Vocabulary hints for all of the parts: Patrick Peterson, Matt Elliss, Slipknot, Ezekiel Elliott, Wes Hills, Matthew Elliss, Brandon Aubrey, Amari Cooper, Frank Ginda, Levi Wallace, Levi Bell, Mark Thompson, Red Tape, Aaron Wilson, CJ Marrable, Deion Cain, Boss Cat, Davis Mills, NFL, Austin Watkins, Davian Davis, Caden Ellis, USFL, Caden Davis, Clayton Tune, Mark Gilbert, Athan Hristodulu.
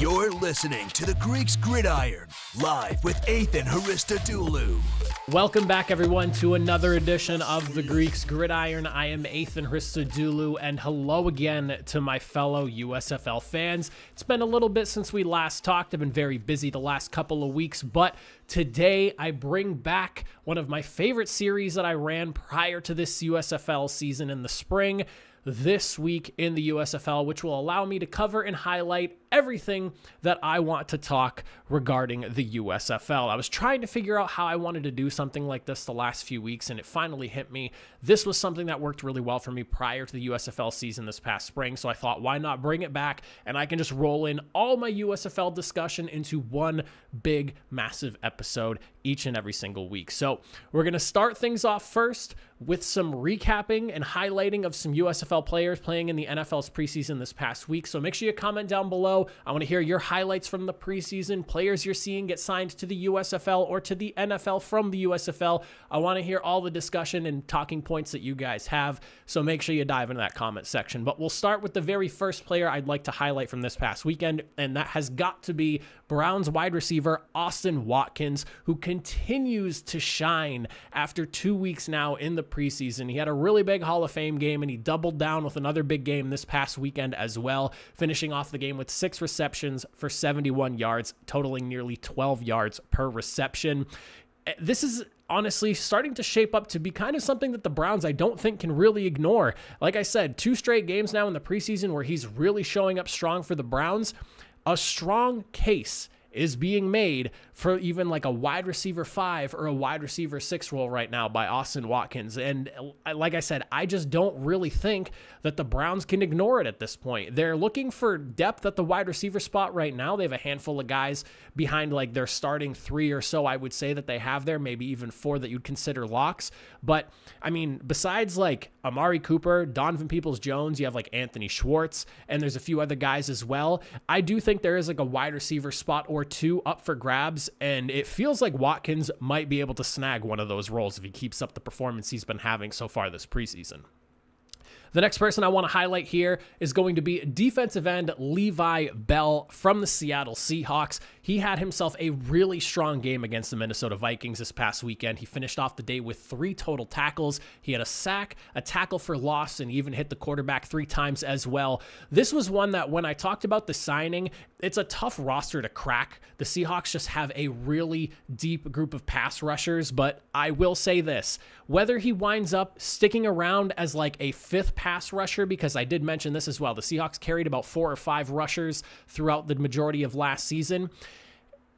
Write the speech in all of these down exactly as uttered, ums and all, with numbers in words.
You're listening to The Greeks Gridiron, live with Athan Hristodulu. Welcome back, everyone, to another edition of The Greeks Gridiron. I am Athan Hristodulu, and hello again to my fellow U S F L fans. It's been a little bit since we last talked. I've been very busy the last couple of weeks, but today I bring back one of my favorite series that I ran prior to this U S F L season in the spring. This week in the U S F L, which will allow me to cover and highlight everything that I want to talk regarding the U S F L. I was trying to figure out how I wanted to do something like this the last few weeks, and it finally hit me. This was something that worked really well for me prior to the U S F L season this past spring, so I thought, why not bring it back, and I can just roll in all my U S F L discussion into one big, massive episode each and every single week. So we're going to start things off first with some recapping and highlighting of some U S F L players playing in the N F L's preseason this past week. So make sure you comment down below. I want to hear your highlights from the preseason, players you're seeing get signed to the U S F L or to the N F L from the U S F L. I want to hear all the discussion and talking points that you guys have. So make sure you dive into that comment section. But we'll start with the very first player I'd like to highlight from this past weekend, and that has got to be Browns wide receiver Austin Watkins, who continues to shine after two weeks now in the preseason. He had a really big Hall of Fame game, and he doubled down with another big game this past weekend as well, finishing off the game with six receptions for seventy-one yards, totaling nearly twelve yards per reception. This is honestly starting to shape up to be kind of something that the Browns, I don't think, can really ignore. Like I said, two straight games now in the preseason where he's really showing up strong for the Browns. A strong case is being made for even like a wide receiver five or a wide receiver six role right now by Austin Watkins. And like I said, I just don't really think that the Browns can ignore it at this point. They're looking for depth at the wide receiver spot right now. They have a handful of guys behind like their starting three or so, I would say, that they have there, maybe even four that you'd consider locks. But I mean, besides like Amari Cooper, Donovan Peoples-Jones, you have like Anthony Schwartz, and there's a few other guys as well. I do think there is like a wide receiver spot or two up for grabs, and it feels like Watkins might be able to snag one of those roles if he keeps up the performance he's been having so far this preseason. The next person I want to highlight here is going to be defensive end Levi Bell from the Seattle Seahawks. He had himself a really strong game against the Minnesota Vikings this past weekend. He finished off the day with three total tackles. He had a sack, a tackle for loss, and even hit the quarterback three times as well. This was one that when I talked about the signing, it's a tough roster to crack. The Seahawks just have a really deep group of pass rushers, but I will say this. Whether he winds up sticking around as like a fifth pass rusher, because I did mention this as well. The Seahawks carried about four or five rushers throughout the majority of last season.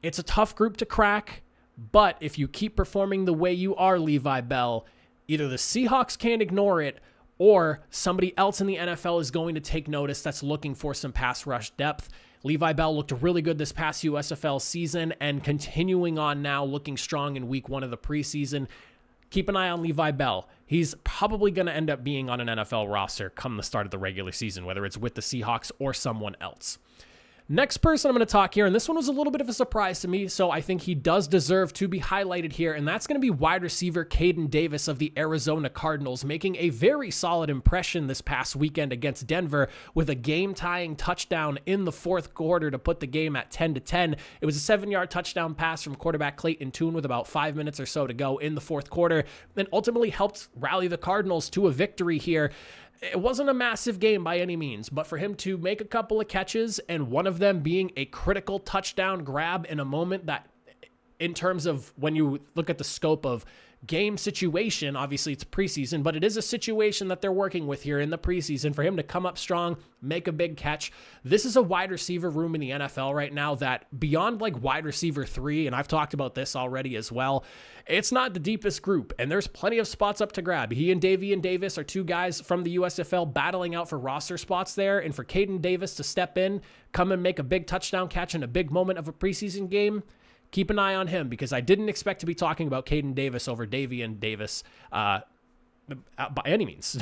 It's a tough group to crack, but if you keep performing the way you are, Levi Bell, either the Seahawks can't ignore it, or somebody else in the N F L is going to take notice that's looking for some pass rush depth. Levi Bell looked really good this past U S F L season, and continuing on now, looking strong in week one of the preseason. Keep an eye on Levi Bell. He's probably going to end up being on an N F L roster come the start of the regular season, whether it's with the Seahawks or someone else. Next person I'm going to talk here, and this one was a little bit of a surprise to me, so I think he does deserve to be highlighted here, and that's going to be wide receiver Caden Davis of the Arizona Cardinals, making a very solid impression this past weekend against Denver with a game-tying touchdown in the fourth quarter to put the game at ten to ten. It was a seven-yard touchdown pass from quarterback Clayton Tune with about five minutes or so to go in the fourth quarter, and ultimately helped rally the Cardinals to a victory here. It wasn't a massive game by any means, but for him to make a couple of catches, and one of them being a critical touchdown grab in a moment that, in terms of when you look at the scope of game situation, obviously it's preseason, but it is a situation that they're working with here in the preseason for him to come up strong, make a big catch. This is a wide receiver room in the N F L right now that beyond like wide receiver three, and I've talked about this already as well, it's not the deepest group, and there's plenty of spots up to grab. He and Davian Davis are two guys from the U S F L battling out for roster spots there, and for Caden Davis to step in, come and make a big touchdown catch in a big moment of a preseason game, keep an eye on him, because I didn't expect to be talking about Caden Davis over Davian Davis uh, by any means.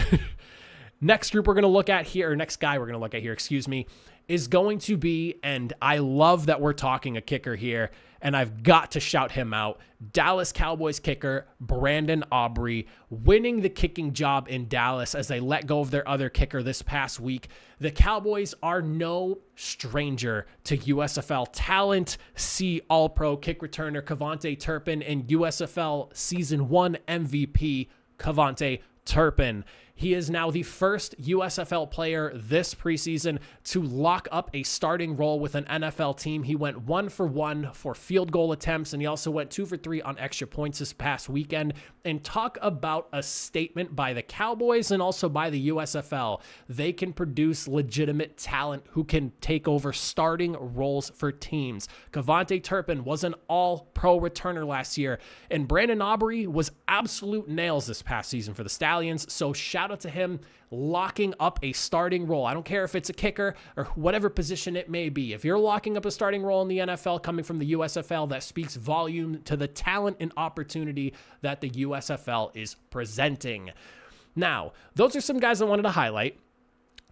Next group we're going to look at here, or next guy we're going to look at here, excuse me, is going to be, and I love that we're talking a kicker here, and I've got to shout him out. Dallas Cowboys kicker Brandon Aubrey winning the kicking job in Dallas as they let go of their other kicker this past week. The Cowboys are no stranger to U S F L talent. See All-Pro kick returner Kevontae Turpin and U S F L Season one M V P Kevontae Turpin. He is now the first U S F L player this preseason to lock up a starting role with an N F L team. He went one for one for field goal attempts, and he also went two for three on extra points this past weekend. And talk about a statement by the Cowboys and also by the U S F L. They can produce legitimate talent who can take over starting roles for teams. Kevontae Turpin was an all-pro returner last year, and Brandon Aubrey was absolute nails this past season for the Stallions, so shout out to him locking up a starting role. I don't care if it's a kicker or whatever position it may be. If you're locking up a starting role in the N F L coming from the U S F L, that speaks volume to the talent and opportunity that the U S F L is presenting. Now, those are some guys I wanted to highlight.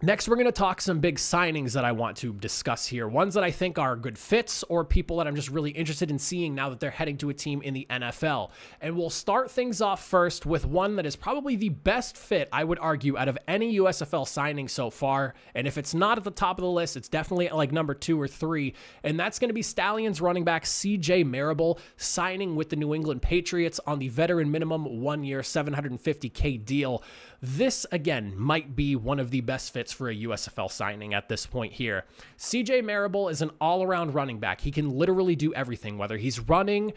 Next, we're going to talk some big signings that I want to discuss here. Ones that I think are good fits or people that I'm just really interested in seeing now that they're heading to a team in the N F L. And we'll start things off first with one that is probably the best fit, I would argue, out of any U S F L signing so far. And if it's not at the top of the list, it's definitely at like number two or three. And that's going to be Stallions running back C J Marrable signing with the New England Patriots on the veteran minimum one-year seven hundred fifty K deal. This, again, might be one of the best fits for a U S F L signing at this point here. C J Marrable is an all-around running back. He can literally do everything, whether he's running,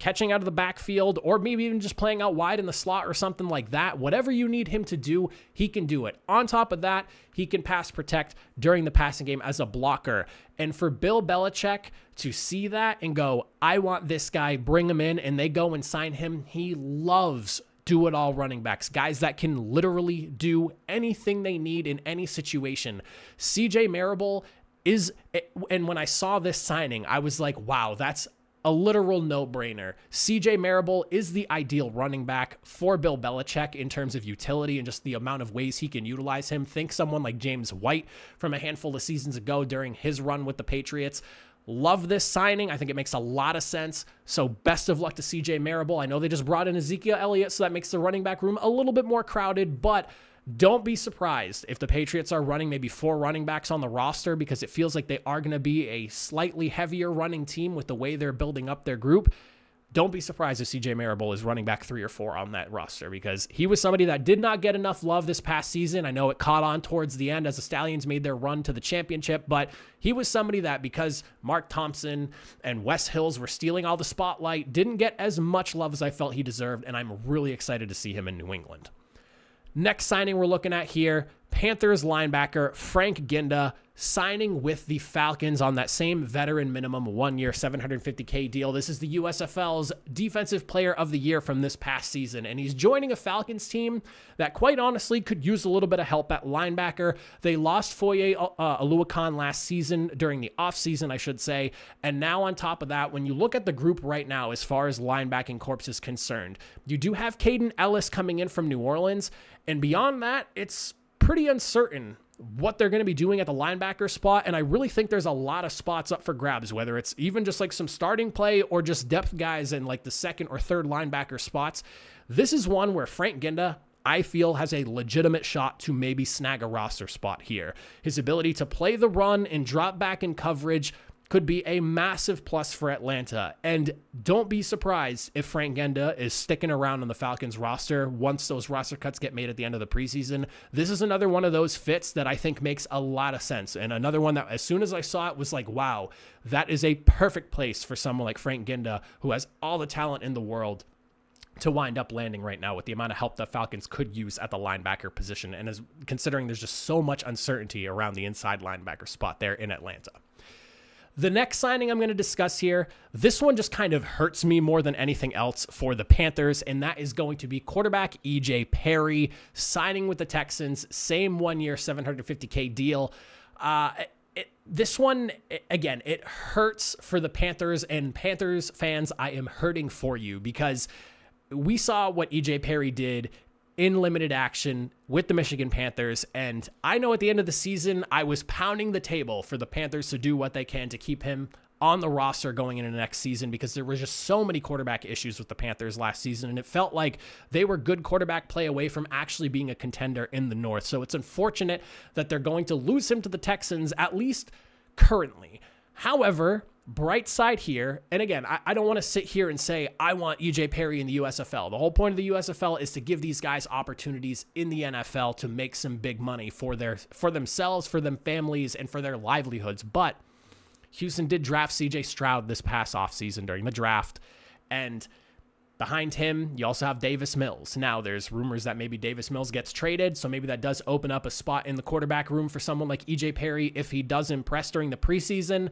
catching out of the backfield, or maybe even just playing out wide in the slot or something like that. Whatever you need him to do, he can do it. On top of that, he can pass protect during the passing game as a blocker. And for Bill Belichick to see that and go, I want this guy, bring him in, and they go and sign him, he loves do-it-all running backs, guys that can literally do anything they need in any situation. C J Marrable is, and when I saw this signing, I was like, wow, that's a literal no-brainer. C J Marrable is the ideal running back for Bill Belichick in terms of utility and just the amount of ways he can utilize him. Think someone like James White from a handful of seasons ago during his run with the Patriots. Love this signing. I think it makes a lot of sense. So best of luck to C J Marrable. I know they just brought in Ezekiel Elliott, so that makes the running back room a little bit more crowded, but don't be surprised if the Patriots are running maybe four running backs on the roster, because it feels like they are going to be a slightly heavier running team with the way they're building up their group. Don't be surprised if C J Marrable is running back three or four on that roster, because he was somebody that did not get enough love this past season. I know it caught on towards the end as the Stallions made their run to the championship, but he was somebody that, because Mark Thompson and Wes Hills were stealing all the spotlight, didn't get as much love as I felt he deserved, and I'm really excited to see him in New England. Next signing we're looking at here, Panthers linebacker Frank Ginda signing with the Falcons on that same veteran minimum one-year seven hundred fifty K deal. This is the U S F L's Defensive Player of the Year from this past season, and he's joining a Falcons team that quite honestly could use a little bit of help at linebacker. They lost Foye uh, Oluwakan last season, during the offseason, I should say, and now on top of that, when you look at the group right now as far as linebacking corps is concerned, you do have Caden Ellis coming in from New Orleans, and beyond that, it's pretty uncertain what they're going to be doing at the linebacker spot. And I really think there's a lot of spots up for grabs, whether it's even just like some starting play or just depth guys in like the second or third linebacker spots. This is one where Frank Ginda, I feel, has a legitimate shot to maybe snag a roster spot here. His ability to play the run and drop back in coverage could be a massive plus for Atlanta. And don't be surprised if Frank Ginda is sticking around on the Falcons roster once those roster cuts get made at the end of the preseason. This is another one of those fits that I think makes a lot of sense. And another one that as soon as I saw it was like, wow, that is a perfect place for someone like Frank Ginda, who has all the talent in the world, to wind up landing right now with the amount of help that Falcons could use at the linebacker position. And as considering there's just so much uncertainty around the inside linebacker spot there in Atlanta. The next signing I'm going to discuss here, this one just kind of hurts me more than anything else for the Panthers, and that is going to be quarterback E J Perry signing with the Texans, same one-year seven hundred fifty K deal. Uh, it, this one, it, again, it hurts for the Panthers, and Panthers fans, I am hurting for you, because we saw what E J Perry did in limited action with the Michigan Panthers. And I know at the end of the season, I was pounding the table for the Panthers to do what they can to keep him on the roster going into the next season, because there was just so many quarterback issues with the Panthers last season, and it felt like they were good quarterback play away from actually being a contender in the North. So it's unfortunate that they're going to lose him to the Texans, at least currently. However, bright side here, and again, I, I don't want to sit here and say I want E J Perry in the U S F L. The whole point of the U S F L is to give these guys opportunities in the N F L to make some big money for their for themselves, for them families, and for their livelihoods. But Houston did draft C J Stroud this past offseason during the draft, and behind him, you also have Davis Mills. Now, there's rumors that maybe Davis Mills gets traded, so maybe that does open up a spot in the quarterback room for someone like E J Perry if he does impress during the preseason.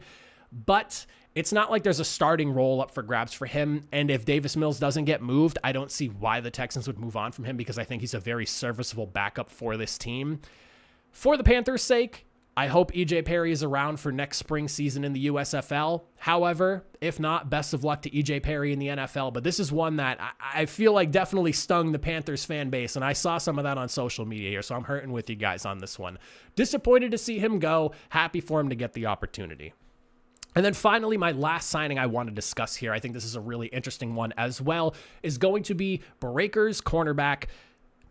But it's not like there's a starting role up for grabs for him, and if Davis Mills doesn't get moved, I don't see why the Texans would move on from him, because I think he's a very serviceable backup for this team. For the Panthers' sake, I hope E J Perry is around for next spring season in the U S F L. However, if not, best of luck to E J Perry in the N F L. But this is one that I feel like definitely stung the Panthers fan base, and I saw some of that on social media here, so I'm hurting with you guys on this one. Disappointed to see him go. Happy for him to get the opportunity. And then finally, my last signing I want to discuss here, I think this is a really interesting one as well, is going to be Breakers cornerback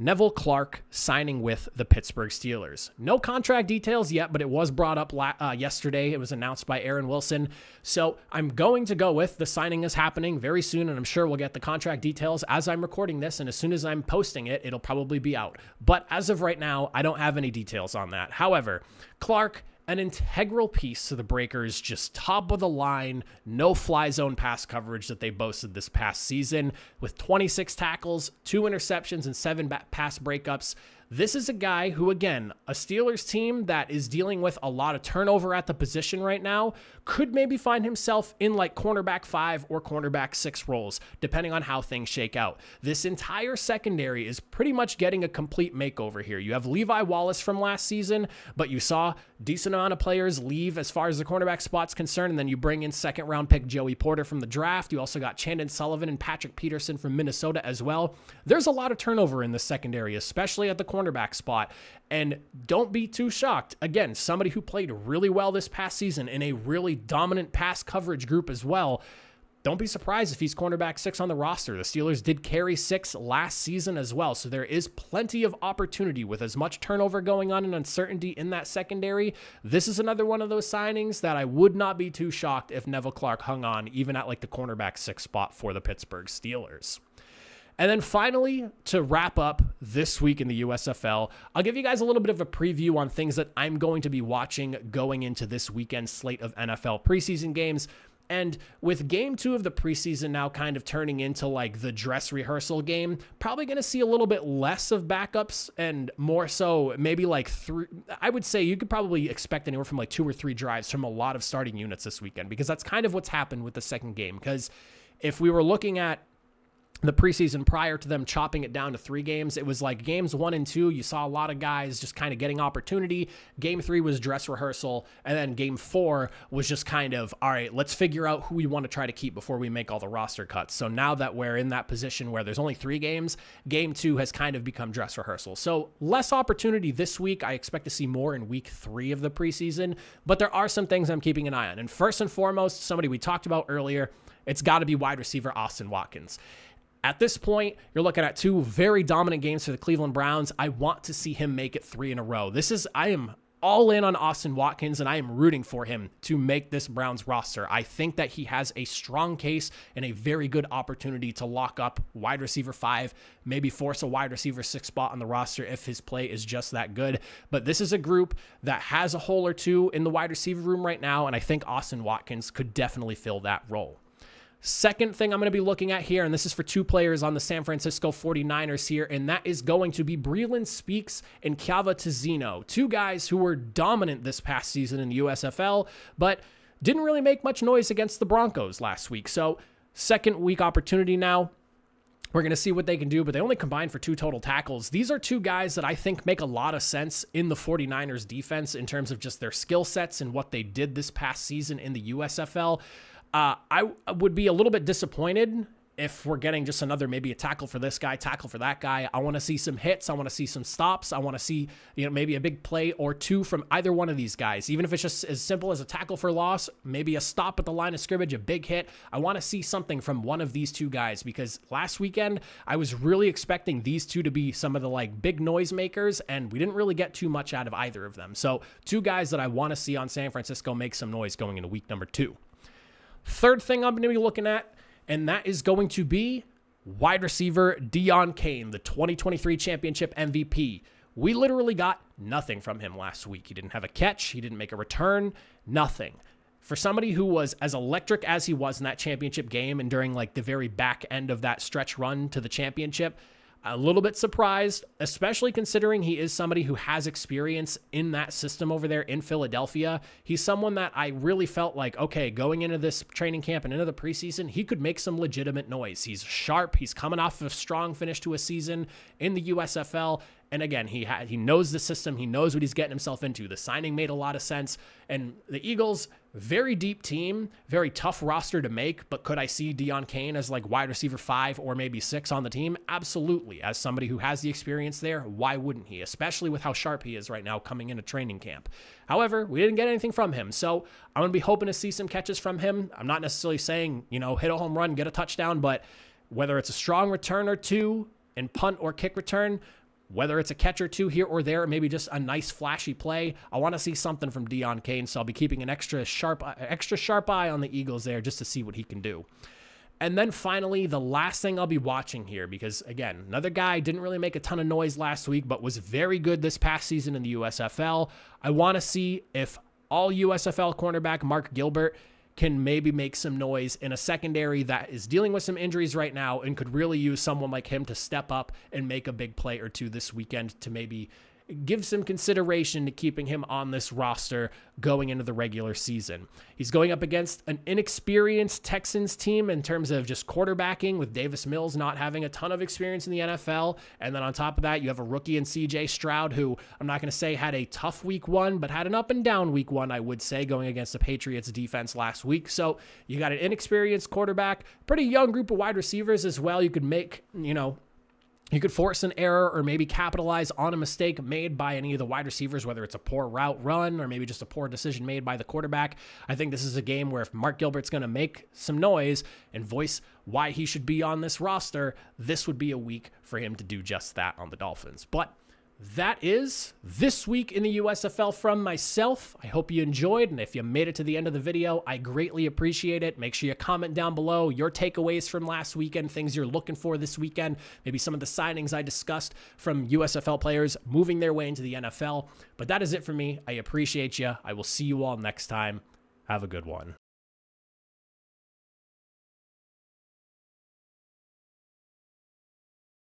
Neville Clark signing with the Pittsburgh Steelers. No contract details yet, but it was brought up uh, yesterday. It was announced by Aaron Wilson. So I'm going to go with the signing is happening very soon, and I'm sure we'll get the contract details as I'm recording this, and as soon as I'm posting it, it'll probably be out. But as of right now, I don't have any details on that. However, Clark, an integral piece to the Breakers, just top of the line, no fly zone pass coverage that they boasted this past season, with twenty-six tackles, two interceptions, and seven pass breakups. This is a guy who, again, a Steelers team that is dealing with a lot of turnover at the position right now, could maybe find himself in like cornerback five or cornerback six roles, depending on how things shake out. This entire secondary is pretty much getting a complete makeover here. You have Levi Wallace from last season, but you saw a decent amount of players leave as far as the cornerback spot's concerned, and then you bring in second round pick Joey Porter from the draft. You also got Chandon Sullivan and Patrick Peterson from Minnesota as well. There's a lot of turnover in the secondary, especially at the cornerback cornerback spot, and don't be too shocked. Again, somebody who played really well this past season in a really dominant pass coverage group as well. Don't be surprised if he's cornerback six on the roster. The Steelers did carry six last season as well, so there is plenty of opportunity with as much turnover going on and uncertainty in that secondary. This is another one of those signings that I would not be too shocked if Neville Clark hung on, even at like the cornerback six spot for the Pittsburgh Steelers. And then finally, to wrap up this week in the U S F L, I'll give you guys a little bit of a preview on things that I'm going to be watching going into this weekend's slate of N F L preseason games. And with game two of the preseason now kind of turning into like the dress rehearsal game, probably going to see a little bit less of backups and more so maybe like three. I would say you could probably expect anywhere from like two or three drives from a lot of starting units this weekend, because that's kind of what's happened with the second game. Because if we were looking at the preseason prior to them chopping it down to three games, it was like games one and two, you saw a lot of guys just kind of getting opportunity. Game three was dress rehearsal. And then game four was just kind of, all right, let's figure out who we want to try to keep before we make all the roster cuts. So now that we're in that position where there's only three games, game two has kind of become dress rehearsal. So less opportunity this week. I expect to see more in week three of the preseason, but there are some things I'm keeping an eye on. And first and foremost, somebody we talked about earlier, it's got to be wide receiver Austin Watkins. At this point, you're looking at two very dominant games for the Cleveland Browns. I want to see him make it three in a row. This is, I am all in on Austin Watkins, and I am rooting for him to make this Browns roster. I think that he has a strong case and a very good opportunity to lock up wide receiver five, maybe force a wide receiver six spot on the roster if his play is just that good. But this is a group that has a hole or two in the wide receiver room right now, and I think Austin Watkins could definitely fill that role. Second thing I'm going to be looking at here, and this is for two players on the San Francisco forty-niners here, and that is going to be Breland Speaks and Kevontae Turpin, two guys who were dominant this past season in the U S F L, but didn't really make much noise against the Broncos last week. So second week opportunity now. We're going to see what they can do, but they only combined for two total tackles. These are two guys that I think make a lot of sense in the forty-niners defense in terms of just their skill sets and what they did this past season in the U S F L. Uh, I would be a little bit disappointed if we're getting just another, maybe a tackle for this guy, tackle for that guy, I want to see some hits. I want to see some stops. I want to see, you know, maybe a big play or two from either one of these guys. Even if it's just as simple as a tackle for loss, maybe a stop at the line of scrimmage, a big hit. I want to see something from one of these two guys, because last weekend I was really expecting these two to be some of the like big noise makers, and we didn't really get too much out of either of them. So two guys that I want to see on San Francisco make some noise going into week number two. Third thing I'm going to be looking at, and that is going to be wide receiver Deion Cain, the twenty twenty-three championship M V P. We literally got nothing from him last week. He didn't have a catch. He didn't make a return. Nothing. For somebody who was as electric as he was in that championship game and during like the very back end of that stretch run to the championship, a little bit surprised, especially considering he is somebody who has experience in that system over there in Philadelphia. He's someone that I really felt like, okay, going into this training camp and into the preseason, he could make some legitimate noise. He's sharp. He's coming off of a strong finish to a season in the U S F L. And again, he ha he knows the system. He knows what he's getting himself into. The signing made a lot of sense. And the Eagles, very deep team, very tough roster to make. But could I see Deion Cain as like wide receiver five or maybe six on the team? Absolutely. As somebody who has the experience there, why wouldn't he? Especially with how sharp he is right now coming into training camp. However, we didn't get anything from him. So I'm going to be hoping to see some catches from him. I'm not necessarily saying, you know, hit a home run, get a touchdown. But whether it's a strong return or two and punt or kick return, whether it's a catch or two here or there, or maybe just a nice flashy play, I want to see something from Deion Cain, so I'll be keeping an extra sharp, extra sharp eye on the Eagles there just to see what he can do. And then finally, the last thing I'll be watching here, because again, another guy didn't really make a ton of noise last week, but was very good this past season in the U S F L. I want to see if all U S F L cornerback Mark Gilbert can maybe make some noise in a secondary that is dealing with some injuries right now and could really use someone like him to step up and make a big play or two this weekend to maybe give some consideration to keeping him on this roster going into the regular season. He's going up against an inexperienced Texans team in terms of just quarterbacking, with Davis Mills not having a ton of experience in the N F L. And then on top of that, you have a rookie in C J Stroud, who I'm not going to say had a tough week one, but had an up and down week one, I would say, going against the Patriots defense last week. So you got an inexperienced quarterback, pretty young group of wide receivers as well. You could make, you know, you could force an error or maybe capitalize on a mistake made by any of the wide receivers, whether it's a poor route run or maybe just a poor decision made by the quarterback. I think this is a game where if Mark Gilbert's going to make some noise and voice why he should be on this roster, this would be a week for him to do just that on the Dolphins. But that is this week in the U S F L from myself. I hope you enjoyed, and if you made it to the end of the video, I greatly appreciate it. Make sure you comment down below your takeaways from last weekend, things you're looking for this weekend, maybe some of the signings I discussed from U S F L players moving their way into the N F L. But that is it for me. I appreciate you. I will see you all next time. Have a good one.